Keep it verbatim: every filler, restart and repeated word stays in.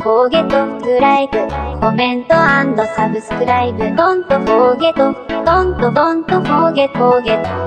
フォーゲットスライクコメント&サブスクライブドントフォーゲットドントドントフォーゲットフォーゲット